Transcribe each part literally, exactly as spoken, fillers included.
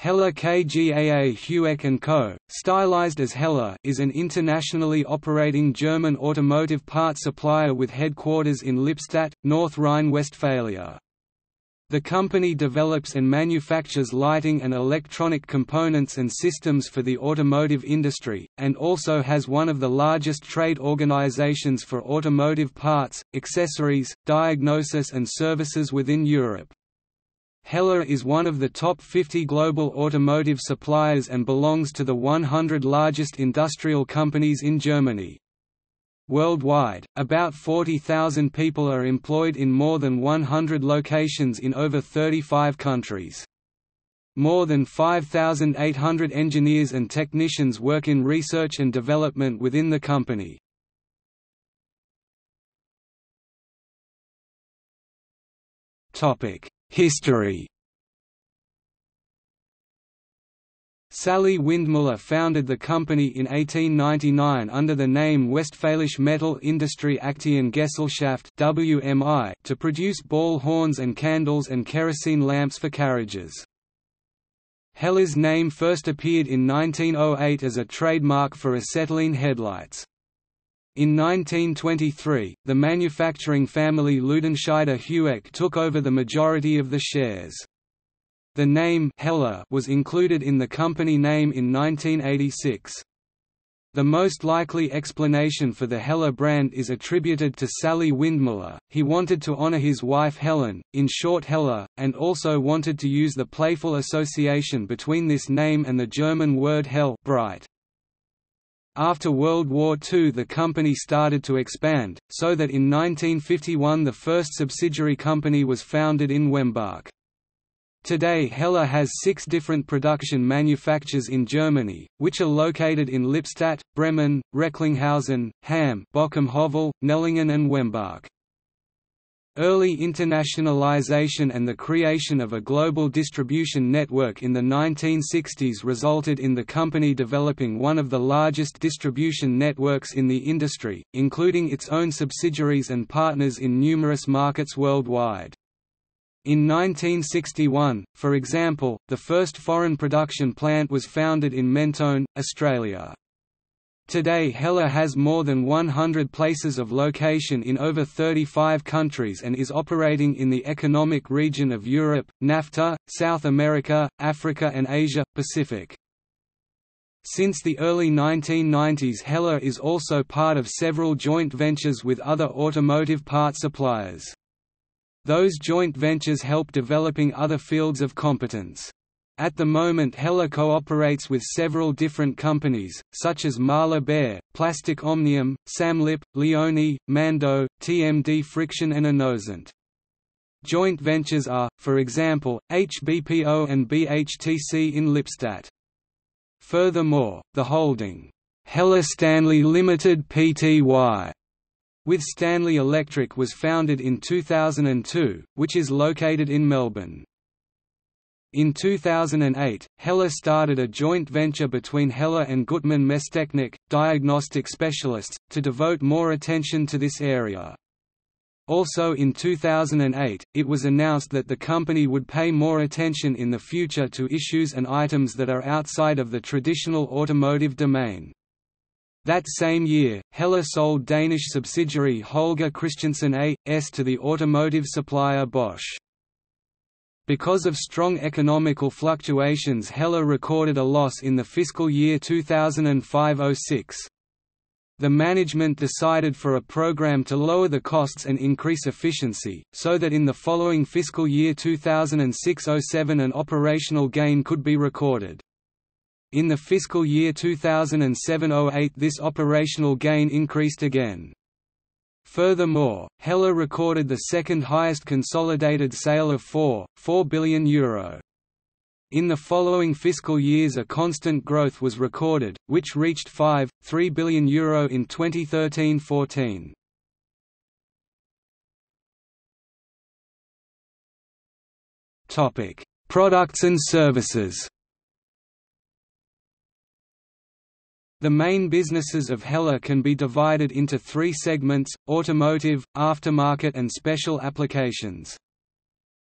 Hella K G A A Hueck and Co., stylized as Hella, is an internationally operating German automotive part supplier with headquarters in Lippstadt, North Rhine-Westphalia. The company develops and manufactures lighting and electronic components and systems for the automotive industry, and also has one of the largest trade organizations for automotive parts, accessories, diagnosis and services within Europe. Hella is one of the top fifty global automotive suppliers and belongs to the one hundred largest industrial companies in Germany. Worldwide, about forty thousand people are employed in more than one hundred locations in over thirty-five countries. More than five thousand eight hundred engineers and technicians work in research and development within the company. History. Sally Windmuller founded the company in eighteen ninety-nine under the name Westphalish Metal Industry Aktien Gesellschaft (W M I) to produce ball horns and candles and kerosene lamps for carriages. Hella's name first appeared in nineteen oh eight as a trademark for acetylene headlights. In nineteen twenty-three, the manufacturing family Ludenscheider-Hueck took over the majority of the shares. The name Hella was included in the company name in nineteen eighty-six. The most likely explanation for the Hella brand is attributed to Sally Windmuller. He wanted to honor his wife Helen, in short Hella, and also wanted to use the playful association between this name and the German word hell, bright. After World War Two, the company started to expand, so that in nineteen fifty-one the first subsidiary company was founded in Wembach. Today Hella has six different production manufactures in Germany, which are located in Lippstadt, Bremen, Recklinghausen, Hamm, Bockenhovel, Nellingen and Wembach. Early internationalization and the creation of a global distribution network in the nineteen sixties resulted in the company developing one of the largest distribution networks in the industry, including its own subsidiaries and partners in numerous markets worldwide. In nineteen sixty-one, for example, the first foreign production plant was founded in Mentone, Australia. Today Hella has more than one hundred places of location in over thirty-five countries and is operating in the Economic Region of Europe, NAFTA, South America, Africa and Asia, Pacific. Since the early nineteen nineties Hella is also part of several joint ventures with other automotive part suppliers. Those joint ventures help developing other fields of competence. At the moment Hella cooperates with several different companies, such as Marla Bear, Plastic Omnium, Samlip, Leoni, Mando, T M D Friction and Inosant. Joint ventures are, for example, H B P O and B H T C in Lippstadt. Furthermore, the holding, Hella Stanley Limited Pty, with Stanley Electric was founded in two thousand two, which is located in Melbourne. In two thousand eight, Hella started a joint venture between Hella and Gutmann Mesotechnik, diagnostic specialists, to devote more attention to this area. Also in two thousand eight, it was announced that the company would pay more attention in the future to issues and items that are outside of the traditional automotive domain. That same year, Hella sold Danish subsidiary Holger Christiansen A S to the automotive supplier Bosch. Because of strong economical fluctuations, Hella recorded a loss in the fiscal year two thousand five oh six. The management decided for a program to lower the costs and increase efficiency, so that in the following fiscal year two thousand six oh seven an operational gain could be recorded. In the fiscal year two thousand seven oh eight this operational gain increased again. Furthermore, Hella recorded the second highest consolidated sale of four point four billion euro. Euro. In the following fiscal years a constant growth was recorded, which reached five point three billion euro Euro in twenty thirteen fourteen. Products and services. The main businesses of Hella can be divided into three segments: automotive, aftermarket and special applications.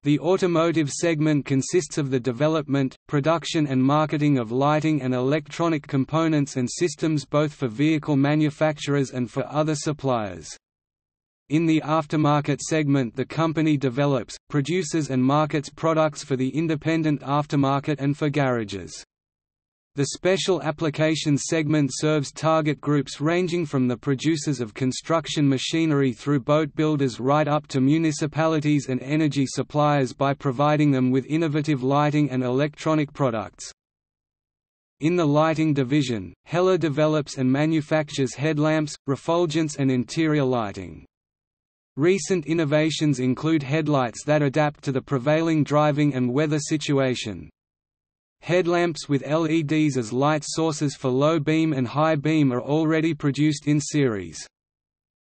The automotive segment consists of the development, production and marketing of lighting and electronic components and systems both for vehicle manufacturers and for other suppliers. In the aftermarket segment, the company develops, produces and markets products for the independent aftermarket and for garages. The special applications segment serves target groups ranging from the producers of construction machinery through boat builders right up to municipalities and energy suppliers by providing them with innovative lighting and electronic products. In the lighting division, Hella develops and manufactures headlamps, refulgence and interior lighting. Recent innovations include headlights that adapt to the prevailing driving and weather situation. Headlamps with L E Ds as light sources for low beam and high beam are already produced in series.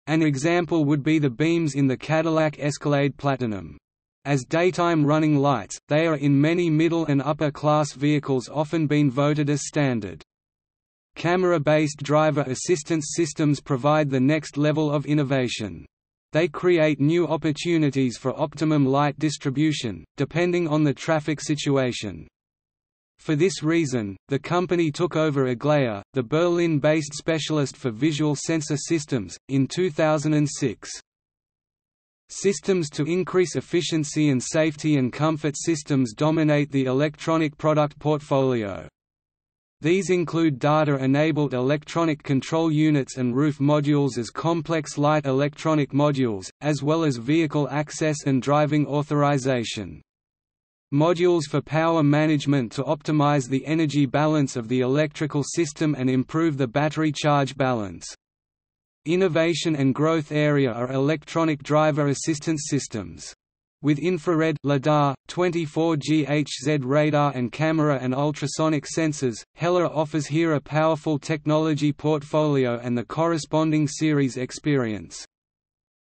An example would be the beams in the Cadillac Escalade Platinum. As daytime running lights, they are in many middle and upper class vehicles often been voted as standard. Camera-based driver assistance systems provide the next level of innovation. They create new opportunities for optimum light distribution, depending on the traffic situation. For this reason, the company took over Aglaia, the Berlin-based specialist for visual sensor systems, in two thousand six. Systems to increase efficiency and safety and comfort systems dominate the electronic product portfolio. These include data-enabled electronic control units and roof modules as complex light electronic modules, as well as vehicle access and driving authorization. Modules for power management to optimize the energy balance of the electrical system and improve the battery charge balance. Innovation and growth area are electronic driver assistance systems. With infrared LiDAR, twenty-four G H Z radar and camera and ultrasonic sensors, Hella offers here a powerful technology portfolio and the corresponding series experience.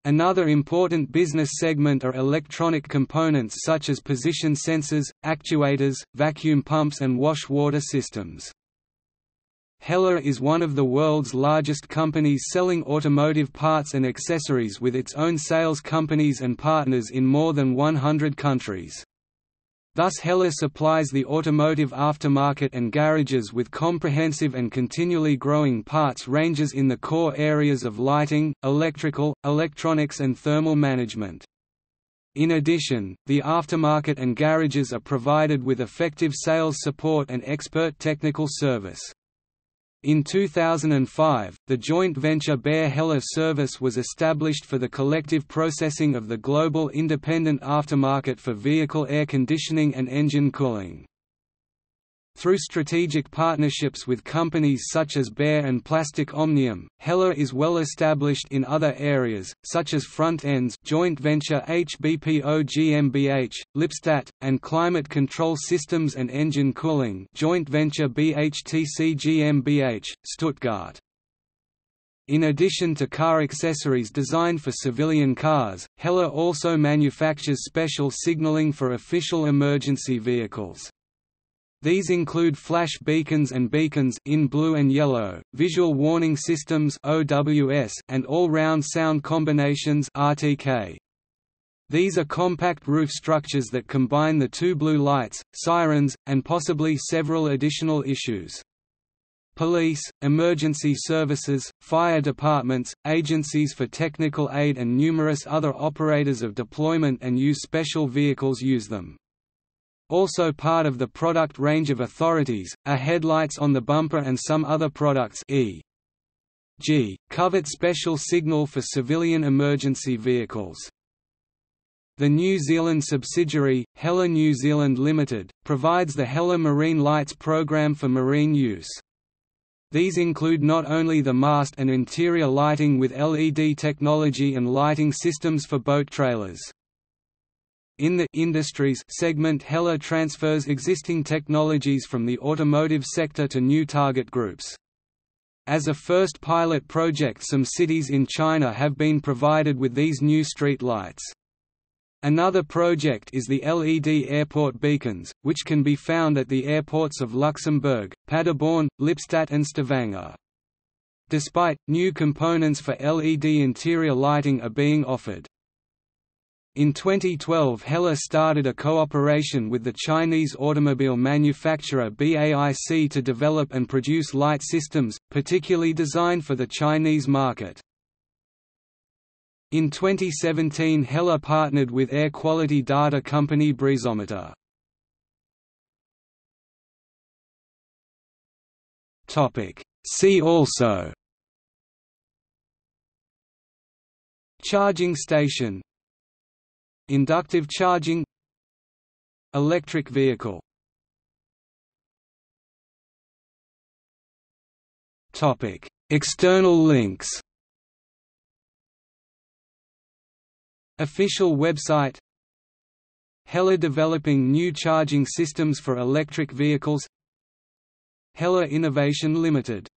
Another important business segment are electronic components such as position sensors, actuators, vacuum pumps and wash water systems. Hella is one of the world's largest companies selling automotive parts and accessories with its own sales companies and partners in more than one hundred countries. Thus Hella supplies the automotive aftermarket and garages with comprehensive and continually growing parts ranges in the core areas of lighting, electrical, electronics and thermal management. In addition, the aftermarket and garages are provided with effective sales support and expert technical service. In two thousand five, the joint venture Behr-Hella service was established for the collective processing of the global independent aftermarket for vehicle air conditioning and engine cooling. Through strategic partnerships with companies such as Behr and Plastic Omnium, Hella is well established in other areas, such as front ends joint venture H B P O G m b H, Lipstadt, and climate control systems and engine cooling joint venture B H T C G m b H, Stuttgart. In addition to car accessories designed for civilian cars, Hella also manufactures special signaling for official emergency vehicles. These include flash beacons and beacons in blue and yellow, visual warning systems O W S, and all-round sound combinations R T K. These are compact roof structures that combine the two blue lights, sirens, and possibly several additional issues. Police, emergency services, fire departments, agencies for technical aid and numerous other operators of deployment and use special vehicles use them. Also part of the product range of authorities, are headlights on the bumper and some other products for example covered special signal for civilian emergency vehicles. The New Zealand subsidiary, Hella New Zealand Limited, provides the Hella Marine Lights program for marine use. These include not only the mast and interior lighting with L E D technology and lighting systems for boat trailers. In the «Industries» segment, Hella transfers existing technologies from the automotive sector to new target groups. As a first pilot project, some cities in China have been provided with these new street lights. Another project is the L E D airport beacons, which can be found at the airports of Luxembourg, Paderborn, Lipstadt and Stavanger. Despite, new components for L E D interior lighting are being offered. In twenty twelve, Hella started a cooperation with the Chinese automobile manufacturer B A I C to develop and produce light systems, particularly designed for the Chinese market. In twenty seventeen, Hella partnered with air quality data company Breezometer. Topic: See also. Charging station. Inductive charging. Electric vehicle. Topic: External links. Official website. Hella developing new charging systems for electric vehicles. Hella Innovation Limited.